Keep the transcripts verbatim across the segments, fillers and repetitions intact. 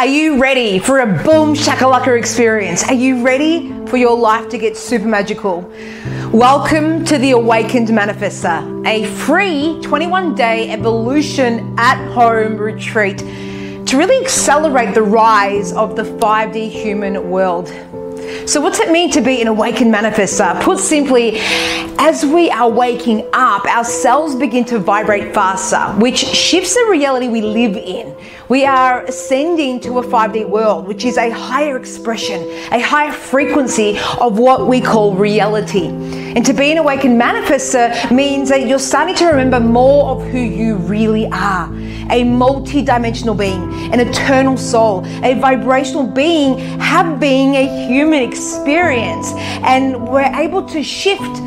Are you ready for a boom shakalaka experience? Are you ready for your life to get super magical? Welcome to The Awakened Manifestor, a free twenty-one day evolution at-home retreat to really accelerate the rise of the five D human world. So what's it mean to be an awakened manifestor? Put simply, as we are waking up, our cells begin to vibrate faster, which shifts the reality we live in. We are ascending to a five D world, which is a higher expression, a higher frequency of what we call reality. And to be an awakened manifestor means that you're starting to remember more of who you really are, a multi-dimensional being, an eternal soul, a vibrational being, have being a human experience, and we're able to shift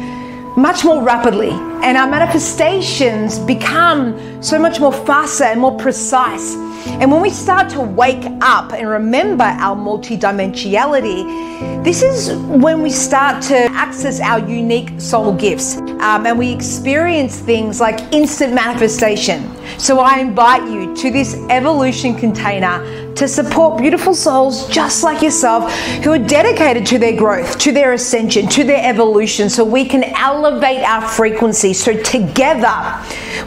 much more rapidly, and our manifestations become so much more faster and more precise. And when we start to wake up and remember our multidimensionality, this is when we start to access our unique soul gifts, um, and we experience things like instant manifestation. So I invite you to this evolution container to support beautiful souls just like yourself who are dedicated to their growth, to their ascension, to their evolution, so we can elevate our frequency, so together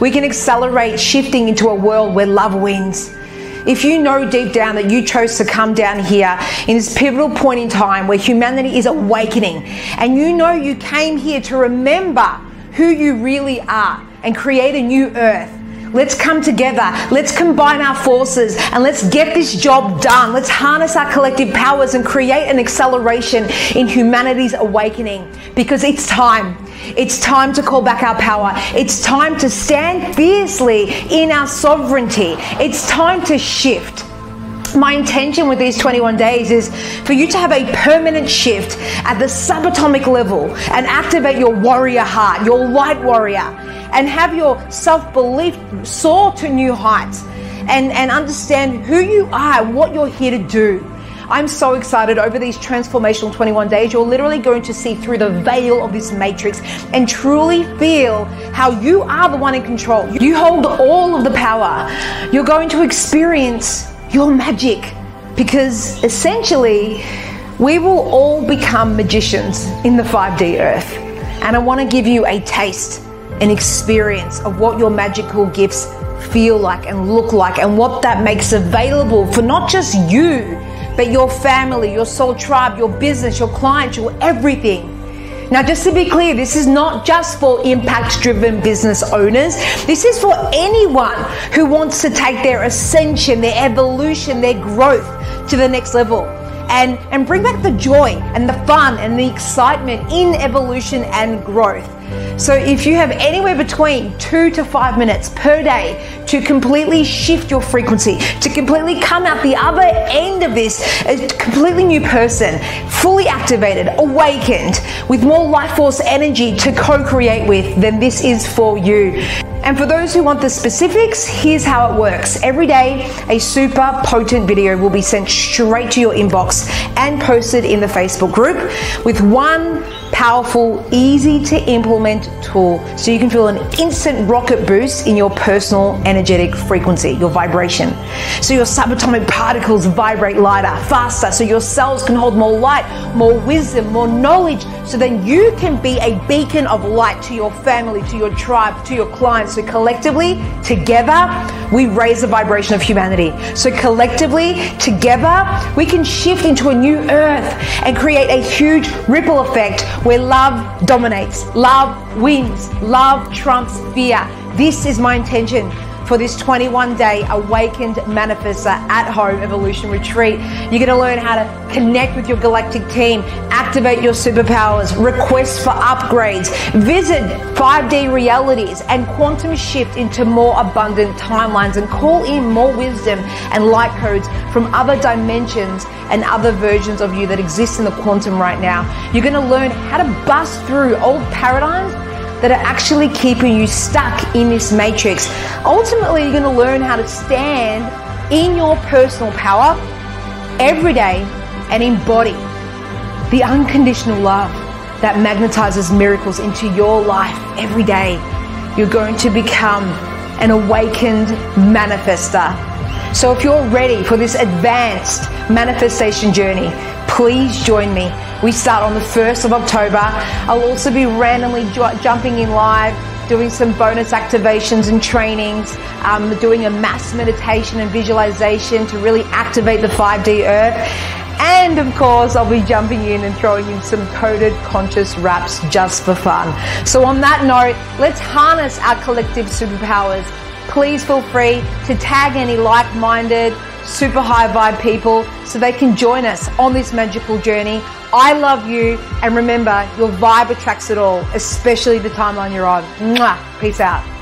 we can accelerate shifting into a world where love wins. If you know deep down that you chose to come down here in this pivotal point in time where humanity is awakening, and you know you came here to remember who you really are and create a new earth, let's come together, let's combine our forces, and let's get this job done. Let's harness our collective powers and create an acceleration in humanity's awakening, because it's time. It's time to call back our power. It's time to stand fiercely in our sovereignty. It's time to shift. My intention with these twenty-one days is for you to have a permanent shift at the subatomic level and activate your warrior heart, your light warrior, and have your self-belief soar to new heights, and, and understand who you are and what you're here to do. I'm so excited over these transformational twenty-one days. You're literally going to see through the veil of this matrix and truly feel how you are the one in control. You hold all of the power. You're going to experience your magic, because essentially we will all become magicians in the five D earth. And I want to give you a taste, an experience of what your magical gifts feel like and look like, and what that makes available for not just you, but your family, your soul tribe, your business, your clients, your everything. Now, just to be clear, this is not just for impact-driven business owners. This is for anyone who wants to take their ascension, their evolution, their growth to the next level, and, and bring back the joy and the fun and the excitement in evolution and growth. So if you have anywhere between two to five minutes per day to completely shift your frequency, to completely come out the other end of this a completely new person, fully activated, awakened, with more life force energy to co-create with, then this is for you. And for those who want the specifics, here's how it works. Every day, a super potent video will be sent straight to your inbox and posted in the Facebook group with one powerful, easy to implement tool, so you can feel an instant rocket boost in your personal energetic frequency, your vibration. So your subatomic particles vibrate lighter, faster, so your cells can hold more light, more wisdom, more knowledge, so then you can be a beacon of light to your family, to your tribe, to your clients. So collectively, together, we raise the vibration of humanity. So collectively, together, we can shift into a new earth and create a huge ripple effect where love dominates, love wins, love trumps fear. This is my intention for this twenty-one day Awakened Manifestor at-home evolution retreat. You're gonna learn how to connect with your galactic team, activate your superpowers, request for upgrades, visit five D realities and quantum shift into more abundant timelines, and call in more wisdom and light codes from other dimensions and other versions of you that exist in the quantum right now. You're gonna learn how to bust through old paradigms that are actually keeping you stuck in this matrix. Ultimately, you're gonna learn how to stand in your personal power every day and embody the unconditional love that magnetizes miracles into your life every day. You're going to become an awakened manifestor. So if you're ready for this advanced manifestation journey, please join me. We start on the first of October. I'll also be randomly ju- jumping in live, doing some bonus activations and trainings, um, doing a mass meditation and visualization to really activate the five D Earth. And of course, I'll be jumping in and throwing in some coded conscious raps just for fun. So on that note, let's harness our collective superpowers. Please feel free to tag any like-minded, super high vibe people so they can join us on this magical journey. I love you. And remember, your vibe attracts it all, especially the timeline you're on. Mwah. Peace out.